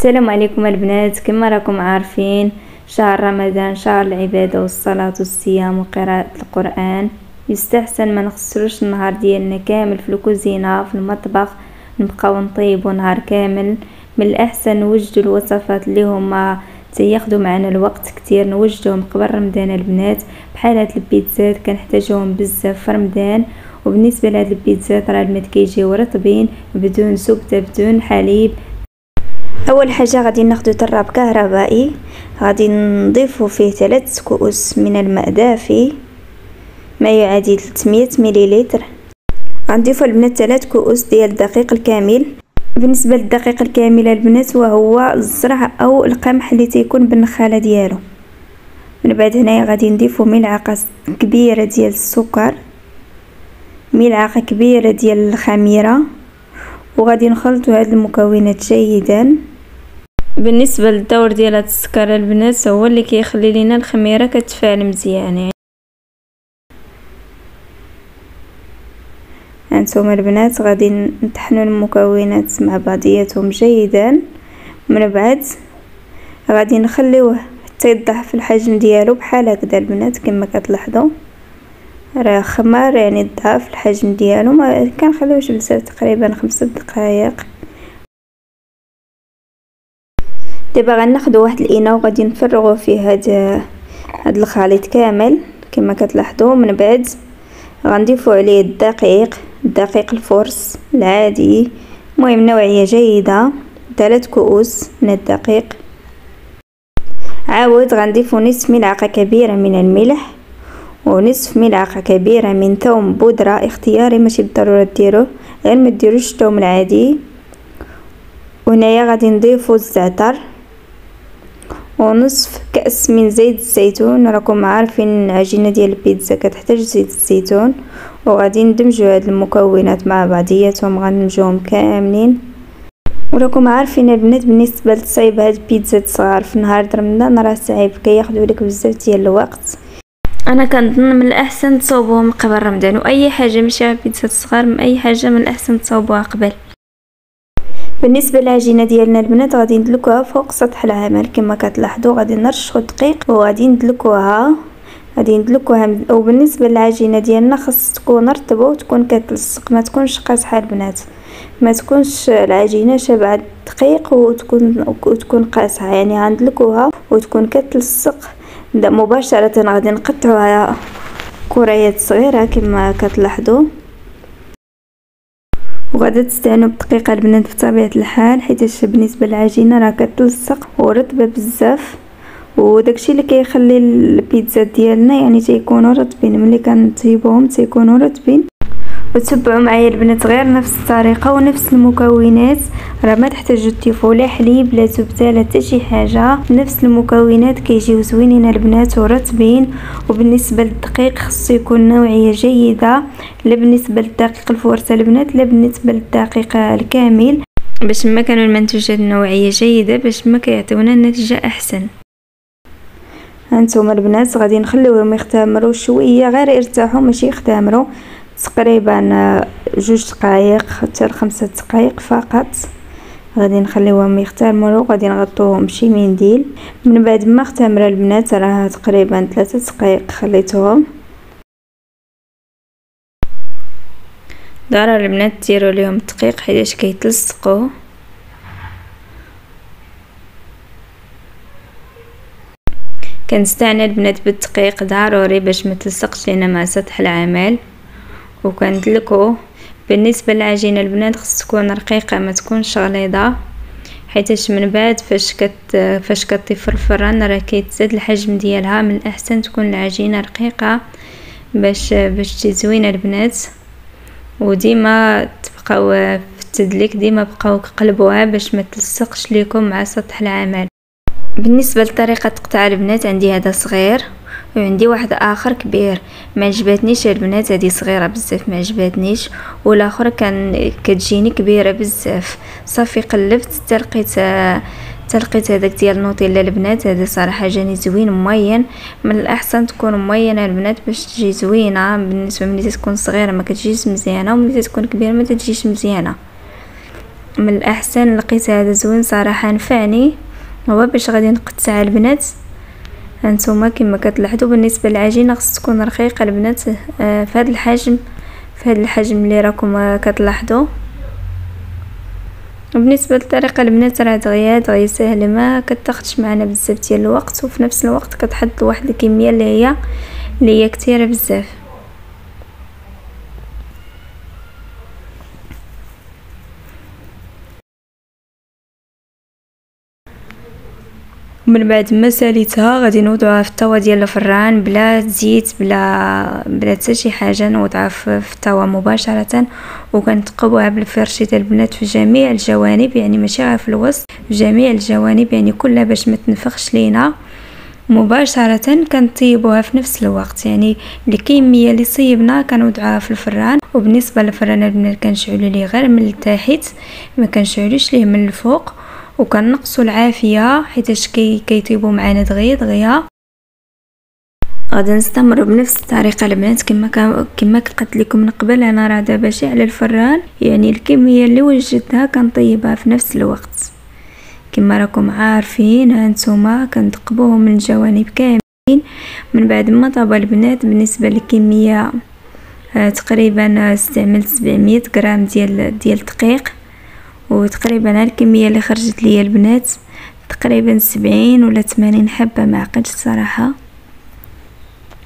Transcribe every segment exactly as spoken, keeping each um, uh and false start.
السلام عليكم البنات. كما راكم عارفين شهر رمضان شهر العباده والصلاه والصيام وقراءه القران، يستحسن ما نخسروش النهار ديالنا كامل في الكوزينه في المطبخ، نبقاو نطيبوا نهار كامل. من الاحسن نوجدوا الوصفات اللي هما تياخذوا معنا الوقت كتير، نوجدوهم قبل رمضان البنات، بحال هاد البيتزات كنحتاجوهم بزاف في رمضان. وبالنسبه لهاد البيتزات راه المات كيجيو رطبين بدون زبده بدون حليب. اول حاجه غادي ناخذ طراب كهربائي، غادي نضيفوا فيه ثلاث كؤوس من الماء دافي ما يعادل ثلاثمية مليلتر. غنضيفوا البنات ثلاث كؤوس ديال الدقيق الكامل. بالنسبه للدقيق الكامل البنات وهو الزرع او القمح اللي تيكون بالنخاله ديالو. من بعد هنايا غادي نضيفوا ملعقه كبيره ديال السكر، ملعقه كبيره ديال الخميره، وغادي نخلطوا هاد المكونات جيدا. بالنسبه للدور ديال هاد السكر البنات هو اللي كيخلي لينا الخميره كتفاعل مزيان. هانتوما البنات غادي نطحنوا المكونات مع بعضياتهم جيدا. من بعد غادي نخليوه حتى يضعف الحجم ديالو بحال هكذا البنات، كما كتلاحظوا راه خمر يعني ضعف الحجم ديالو. ما كنخليوش بزاف، تقريبا خمسة دقائق. دابا غناخذوا واحد الاناء وغادي نفرغوا فيه هاد هاد الخليط كامل كما كتلاحظوا. من بعد غنضيفوا عليه الدقيق، الدقيق الفورس العادي، المهم نوعيه جيده، ثلاث كؤوس من الدقيق. عاود غنضيفوا نصف ملعقه كبيره من الملح ونصف ملعقه كبيره من ثوم بودره اختياري، ماشي بالضروره ديروه، غير ما ديروش الثوم العادي. وهنايا غادي نضيفوا الزعتر ونصف كأس من زيت الزيتون. راكم عارفين عجينة ديال البيتزا كتحتاج زيت الزيتون. وغادي ندمجوا هاد المكونات مع بعضياتهم، غندمجوهم كاملين. وراكم عارفين البنات بالنسبه لتصايب هاد البيتزا صغار في نهار رمضان راه صعيب، كياخذوا لك بزاف ديال الوقت. انا كنظن من الاحسن تصاوبوهم قبل رمضان، واي حاجه ماشي بيتزا صغار، من اي حاجه من الاحسن تصاوبوها قبل. بالنسبه للعجينه ديالنا البنات غادي ندلكوها فوق سطح العمل كما كتلاحظوا، غادي نرشحوا دقيق وغادي ندلكوها غادي ندلكوها. وبالنسبه للعجينه ديالنا خاص تكون رطبه وتكون كتلصق، ما تكونش قاصحه البنات، ما تكونش العجينه شبعت دقيق وتكون وتكون قاصحه، يعني غندلكوها وتكون كتلصق مباشره. غادي نقطعوها كريات صغيره كما كتلاحظوا، وغادي تستعنوا بدقيقه البنات بطبيعه الحال، حيت بالنسبه للعجينه راه كتلصق ورطبه بزاف، وداكشي اللي كيخلي البيتزا ديالنا يعني تيكونوا رطبين ملي كنطيبوهم تيكونوا رطبين. وتبعوا معايا البنات غير نفس الطريقه ونفس المكونات، راه ما تحتاجوا تضيفوا لا حليب لا زبده لا حتى شي حاجه، نفس المكونات كيجيو زوينين البنات ورطبين. وبالنسبه للدقيق خصو يكون نوعيه جيده، لا بالنسبه للدقيق الفورس البنات لا بالنسبه للدقيق الكامل، باش ما كانوا المنتوجات نوعيه جيده باش ما كيعطيونا النتيجه احسن. هانتوما البنات غادي نخليوهم يختمروا شويه، غير يرتاحوا ماشي يختمروا، تقريبا جوج دقائق حتى لخمسة دقائق فقط. غادي نخليوهم يختمروا، غادي نغطوهم بشي منديل. من بعد ما اختمروا البنات راه تقريبا ثلاثة دقائق خليتهم. ضروري البنات ديروا ليهم دقيق حيت كيتلصقوا. كنستعمل البنات بالدقيق ضروري باش ما تلصقش لينا مع سطح العمل وكندلكو. بالنسبه للعجينه البنات خص تكون رقيقه ما تكونش غليظه، حيتاش من بعد فاش كت فاش كطي في الفران راه كيتزاد الحجم ديالها. من الاحسن تكون العجينه رقيقه باش باش تجي زوينه البنات. وديما تبقاو في التدليك، ديما بقاو كقلبوها باش ما تلصقش ليكم مع سطح العمل. بالنسبه لطريقه تقطع البنات عندي هذا صغير وعندي واحد اخر كبير، ما عجبتنيش البنات هذه صغيره بزاف ما عجبتنيش، والاخر كان كتجيني كبيره بزاف. صافي قلبت تلقيت تلقيت هذاك ديال نوتيلا البنات، هذا صراحه جاني زوين ممين. من الاحسن تكون ممينه البنات باش تجي زوينه. بالنسبه ملي تكون صغيره ما كتجيش مزيانه، وملي تكون كبيره ما تجيش مزيانه. من الاحسن. لقيت هذا زوين صراحه، نفعني هو باش غادي نقطع البنات. هانتوما كما كتلاحظوا بالنسبه للعجينه خص تكون رقيقه البنات، آه في هذا الحجم في هذا الحجم اللي راكم كتلاحظوا. وبالنسبه للطريقه البنات راه دغيا دغيا سهله، ما كتاخذش معنا بزاف ديال الوقت، وفي نفس الوقت كتحد واحد الكميه اللي هي اللي هي كثيره بزاف. من بعد ما ساليتها غادي نوضعها في الطاوه ديال الفران بلا زيت بلا بلا حتى شي حاجه، نوضعها في الطاوه مباشره. وكنتقوها بالفرشيطه البنات في جميع الجوانب، يعني ماشي غير في الوسط، في جميع الجوانب يعني كلها باش ما تنفخش لينا. مباشره كنطيبوها في نفس الوقت، يعني الكميه اللي صيبنا كنوضعها في الفران. وبالنسبه للفران البنات كنشعلوا ليه غير من التحت، ما كنشعلوش ليه من الفوق، وكنقصوا العافيه حيتاش كي كيطيبوا معنا دغيا دغيا. غادي نستمر بنفس الطريقه البنات كما كما قلت لكم من قبل، انا راه دابا شي على الفران، يعني الكميه اللي وجدتها كنطيبها في نفس الوقت كما راكم عارفين. ها نتوما كنتقبوهم من الجوانب كاملين. من بعد ما طاب البنات بالنسبه للكميه تقريبا استعملت سبعمية غرام ديال ديال الدقيق، وتقريبا الكميه اللي خرجت لي البنات تقريبا سبعين ولا ثمانين حبه، ما عقلتش الصراحه.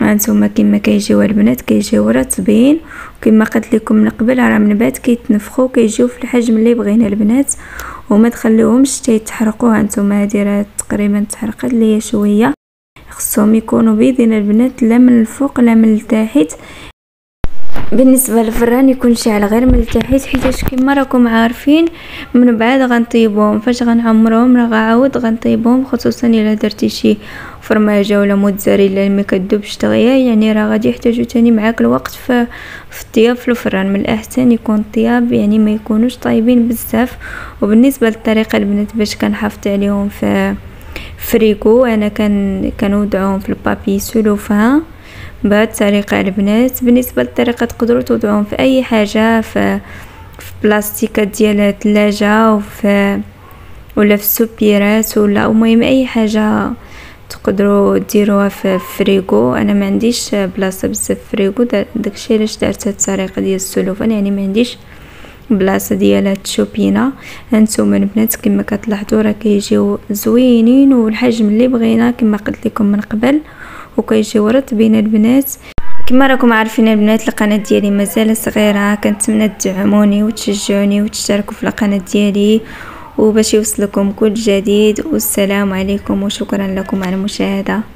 هانتوما كما كيجيو البنات كيجيو رطبين، وكما قلت لكم من قبل راه من بعد كيتنفخوا كيجيو في الحجم اللي بغينا البنات، وما تخليوهمش حتى يتحرقوا. هانتوما هذه راه تقريبا تحرقت لي شويه، خصهم يكونوا بيضين البنات لا من الفوق لا من التحت. بالنسبه للفران يكون شاعل غير من التحت حيت كما راكم عارفين من بعد غنطيبوهم. فاش غنعمرهم راه غنعاود غنطيبوهم، خصوصا الا درتي شي فرماجه ولا موتزاريلا ما كذوبش دغيا، يعني راه غادي يحتاجوا ثاني معاك الوقت في الطياب في الفران. من الاحسن يكون الطياب يعني ما يكونوش طايبين بزاف. وبالنسبه للطريقه البنات باش كنحافظ عليهم في فريكو، انا كان كنوضعهم في البابي سولوفان بهاد الطريقه البنات. بالنسبه للطريقه تقدروا توضعوهم في اي حاجه، في في بلاستيكات ديال الثلاجه وفي ولا في السوبيرات ولا المهم اي حاجه تقدروا ديروها في فريغو. انا ما عنديش بلاصه بزاف في فريغو، داكشي علاش درت هاد الطريقه ديال السلوفان، يعني ما عنديش بلاصه ديال هاد الشوبينه. هانتوما البنات كما كتلاحظوا راه كيجيو زوينين والحجم اللي بغينا كما قلت لكم من قبل، وكيجيو رطبين البنات. كما راكم عارفين البنات القناه ديالي مازال صغيره، كنتمنى تدعموني وتشجعوني وتشتركوا في القناه ديالي وباش يوصلكم كل جديد. والسلام عليكم وشكرا لكم على المشاهده.